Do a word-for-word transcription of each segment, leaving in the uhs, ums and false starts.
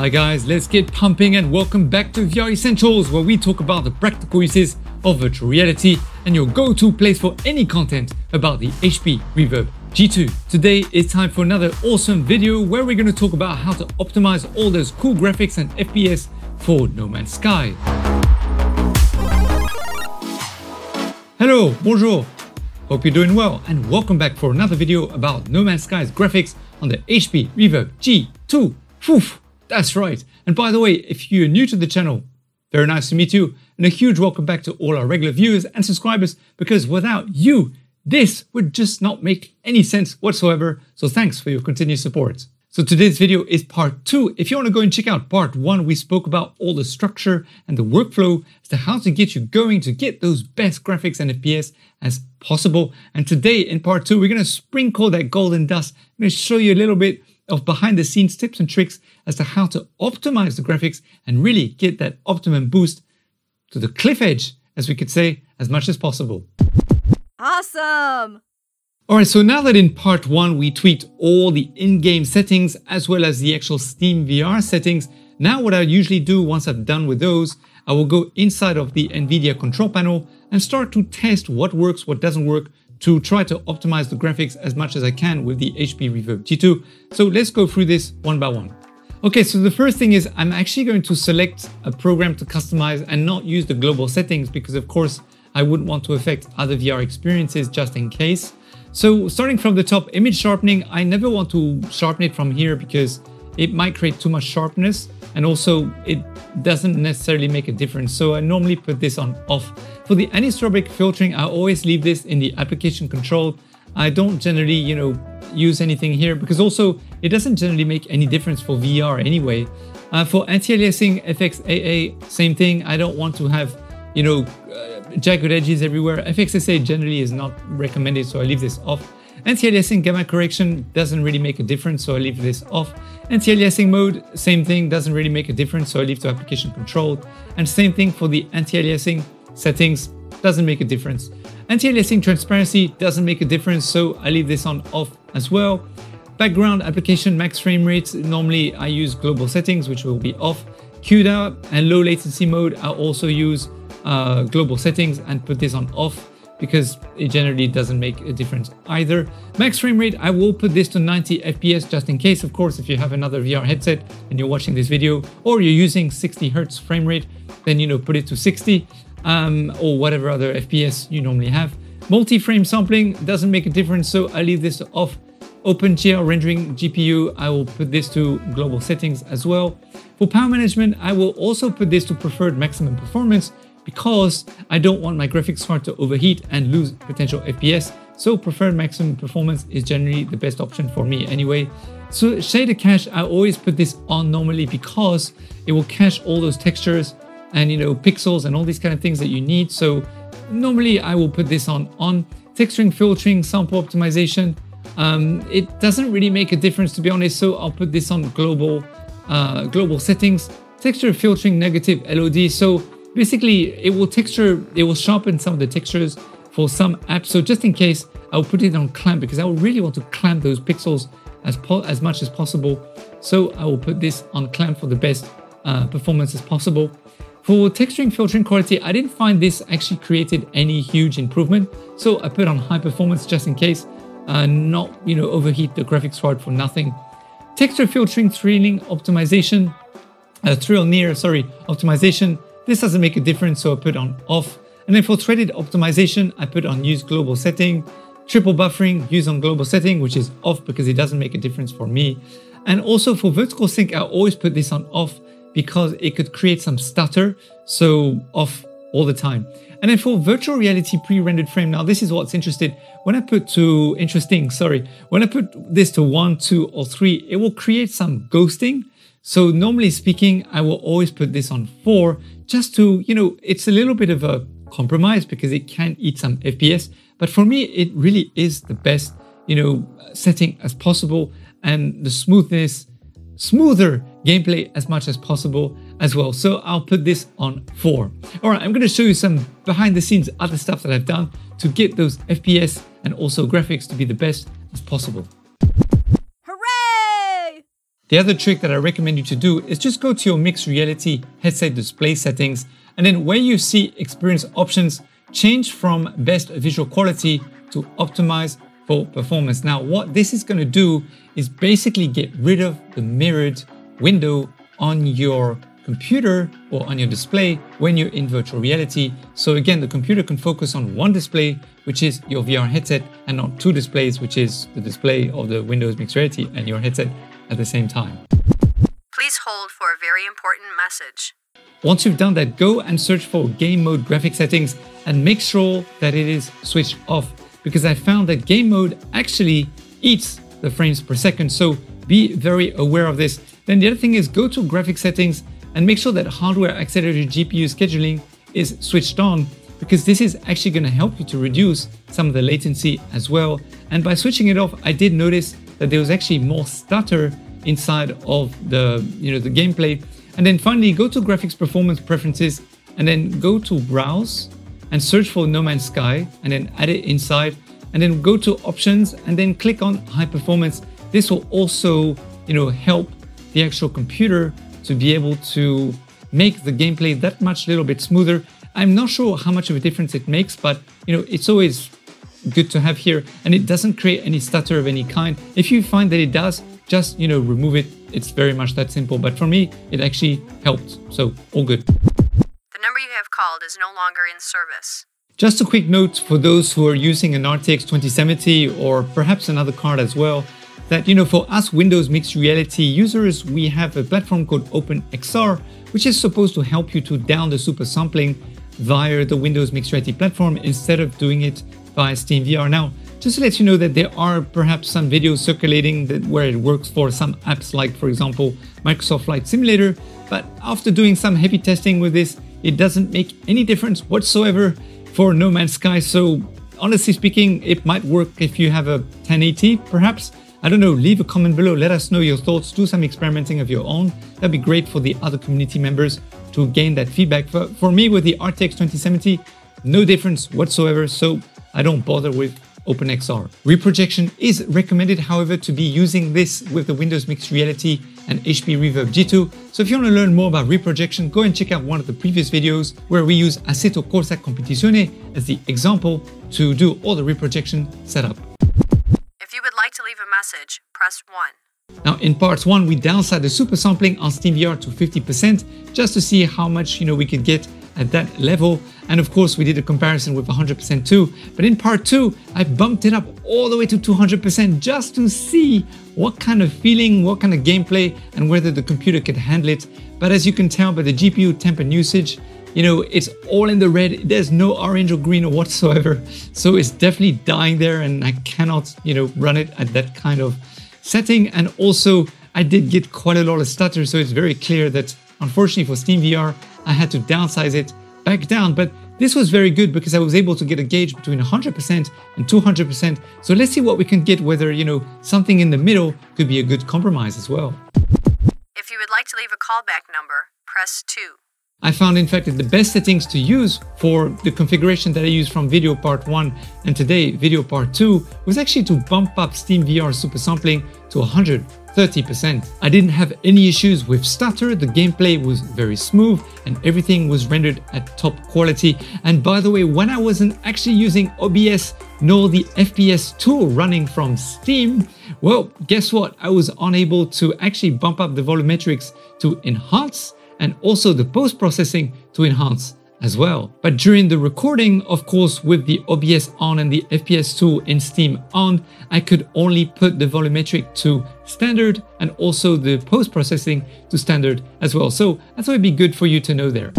Hi guys, let's get pumping and welcome back to V R Essentials, where we talk about the practical uses of virtual reality and your go-to place for any content about the H P Reverb G two. Today it's time for another awesome video where we're going to talk about how to optimize all those cool graphics and F P S for No Man's Sky. Hello, bonjour, hope you're doing well and welcome back for another video about No Man's Sky's graphics on the H P Reverb G two. Oof, that's right. And by the way, if you're new to the channel, very nice to meet you, and a huge welcome back to all our regular viewers and subscribers, because without you, this would just not make any sense whatsoever. So thanks for your continued support. So today's video is part two. If you want to go and check out part one, we spoke about all the structure and the workflow as to how to get you going to get those best graphics and F P S as possible. And today in part two, we're going to sprinkle that golden dust. I'm going to show you a little bit of behind the scenes tips and tricks as to how to optimize the graphics and really get that optimum boost to the cliff edge, as we could say, as much as possible. Awesome. All right, so now that in part one, we tweaked all the in-game settings as well as the actual SteamVR settings, now what I usually do once I've done with those, I will go inside of the Nvidia control panel and start to test what works, what doesn't work, to try to optimize the graphics as much as I can with the H P Reverb G two. So let's go through this one by one. Okay, so the first thing is I'm actually going to select a program to customize and not use the global settings because of course I wouldn't want to affect other V R experiences just in case. So starting from the top, image sharpening, I never want to sharpen it from here because it might create too much sharpness and also it doesn't necessarily make a difference. So I normally put this on off. For the anisotropic filtering, I always leave this in the application control. I don't generally, you know, use anything here because also it doesn't generally make any difference for V R anyway. Uh, for anti-aliasing, F X A A, same thing. I don't want to have, you know, uh, jagged edges everywhere. F X A A generally is not recommended, so I leave this off. Anti-aliasing gamma correction doesn't really make a difference, so I leave this off. Anti-aliasing mode, same thing, doesn't really make a difference, so I leave to application control. And same thing for the anti-aliasing settings, doesn't make a difference. Anti-aliasing transparency doesn't make a difference, so I leave this on off as well. Background application max frame rates, normally I use global settings, which will be off. CUDA and low latency mode, I also use uh, global settings and put this on off, because it generally doesn't make a difference either. Max frame rate, I will put this to ninety F P S just in case, of course, if you have another V R headset and you're watching this video or you're using sixty hertz frame rate, then, you know, put it to sixty um, or whatever other F P S you normally have. Multi-frame sampling doesn't make a difference, so I leave this off. OpenGL rendering G P U, I will put this to global settings as well. For power management, I will also put this to preferred maximum performance, because I don't want my graphics card to overheat and lose potential F P S, so preferred maximum performance is generally the best option for me anyway. So shader cache, I always put this on normally because it will cache all those textures and, you know, pixels and all these kind of things that you need, so normally I will put this on on. Texturing, filtering, sample optimization, um, it doesn't really make a difference, to be honest, so I'll put this on global, uh, global settings. Texture filtering negative L O D, so basically, it will texture, it will sharpen some of the textures for some apps. So just in case, I'll put it on clamp because I will really want to clamp those pixels as, po as much as possible. So I will put this on clamp for the best uh, performance as possible. For texturing, filtering quality, I didn't find this actually created any huge improvement. So I put on high performance just in case, uh, not, you know, overheat the graphics card for nothing. Texture filtering, thrilling optimization, uh, thrill near, sorry, optimization. This doesn't make a difference, so I put on off. And then for threaded optimization, I put on use global setting. Triple buffering, use on global setting, which is off because it doesn't make a difference for me. And also for vertical sync, I always put this on off because it could create some stutter, so off all the time. And then for virtual reality pre-rendered frame, now this is what's interesting. When I put to interesting, sorry, when I put this to one, two, or three, it will create some ghosting. So normally speaking, I will always put this on four just to, you know, it's a little bit of a compromise because it can eat some F P S. But for me, it really is the best, you know, setting as possible and the smoothness, smoother gameplay as much as possible as well. So I'll put this on four. All right, I'm going to show you some behind the scenes other stuff that I've done to get those F P S and also graphics to be the best as possible. The other trick that I recommend you to do is just go to your mixed reality headset display settings, and then where you see experience options, change from best visual quality to optimize for performance. Now, what this is going to do is basically get rid of the mirrored window on your computer or on your display when you're in virtual reality. So again, the computer can focus on one display, which is your V R headset, and not two displays, which is the display of the Windows Mixed Reality and your headset at the same time. Please hold for a very important message. Once you've done that, go and search for game mode graphic settings and make sure that it is switched off, because I found that game mode actually eats the frames per second. So be very aware of this. Then the other thing is go to graphic settings and make sure that hardware accelerated G P U scheduling is switched on, because this is actually going to help you to reduce some of the latency as well. And by switching it off, I did notice that there was actually more stutter inside of the, you know, the gameplay. And then finally, go to graphics performance preferences and then go to browse and search for No Man's Sky and then add it inside, and then go to options and then click on high performance. This will also, you know, help the actual computer to be able to make the gameplay that much little bit smoother. I'm not sure how much of a difference it makes, but you know, it's always good to have here, and it doesn't create any stutter of any kind. If you find that it does, just, you know, remove it. It's very much that simple. But for me, it actually helped. So all good. The number you have called is no longer in service. Just a quick note for those who are using an R T X twenty seventy or perhaps another card as well, that, you know, for us Windows Mixed Reality users, we have a platform called OpenXR, which is supposed to help you to down the super sampling via the Windows Mixed Reality platform instead of doing it via SteamVR. Now, just to let you know that there are perhaps some videos circulating that where it works for some apps like, for example, Microsoft Flight Simulator. But after doing some heavy testing with this, it doesn't make any difference whatsoever for No Man's Sky. So honestly speaking, it might work if you have a ten eighty perhaps. I don't know, leave a comment below, let us know your thoughts, do some experimenting of your own. That'd be great for the other community members to gain that feedback. For, for me, with the R T X twenty seventy, no difference whatsoever, so I don't bother with OpenXR. Reprojection is recommended, however, to be using this with the Windows Mixed Reality and H P Reverb G two. So if you want to learn more about reprojection, go and check out one of the previous videos where we use Assetto Corsa Competizione as the example to do all the reprojection setup. If you would like to leave a message, press one. Now, in part one, we downsized the super sampling on SteamVR to fifty percent just to see how much, you know, we could get at that level. And of course, we did a comparison with one hundred percent too. But in part two, I bumped it up all the way to two hundred percent just to see what kind of feeling, what kind of gameplay, and whether the computer could handle it. But as you can tell by the G P U temp and usage, you know, it's all in the red. There's no orange or green or whatsoever. So it's definitely dying there, and I cannot, you know, run it at that kind of setting. And also, I did get quite a lot of stutter, so it's very clear that unfortunately for SteamVR, I had to downsize it back down. But this was very good because I was able to get a gauge between one hundred percent and two hundred percent. So let's see what we can get, whether, you know, something in the middle could be a good compromise as well. If you would like to leave a callback number, press two. I found, in fact, that the best settings to use for the configuration that I used from video part one and today video part two was actually to bump up SteamVR super sampling to one hundred thirty percent. I didn't have any issues with stutter, the gameplay was very smooth, and everything was rendered at top quality. And by the way, when I wasn't actually using O B S nor the F P S tool running from Steam, well, guess what? I was unable to actually bump up the volumetrics to enhance and also the post-processing to enhance as well. But during the recording, of course, with the O B S on and the F P S tool in Steam on, I could only put the volumetric to standard and also the post-processing to standard as well. So that's why it'd be good for you to know there.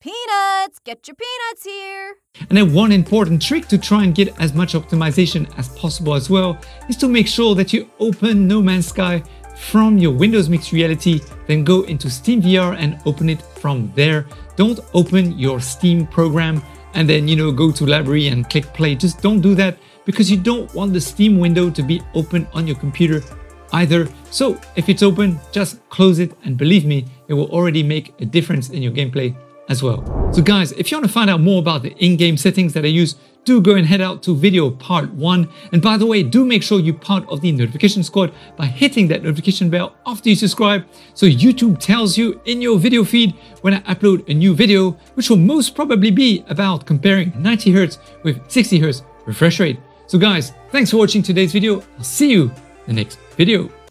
Peanuts, get your peanuts here. And then one important trick to try and get as much optimization as possible as well is to make sure that you open No Man's Sky from your Windows Mixed Reality, then go into SteamVR and open it from there. Don't open your Steam program and then, you know, go to library and click play. Just don't do that, because you don't want the Steam window to be open on your computer either. So if it's open, just close it, and believe me, it will already make a difference in your gameplay as well. So guys, if you want to find out more about the in-game settings that I use, do go and head out to video part one. And by the way, do make sure you're part of the notification squad by hitting that notification bell after you subscribe, so YouTube tells you in your video feed when I upload a new video, which will most probably be about comparing ninety hertz with sixty hertz refresh rate. So guys, thanks for watching today's video. I'll see you in the next video.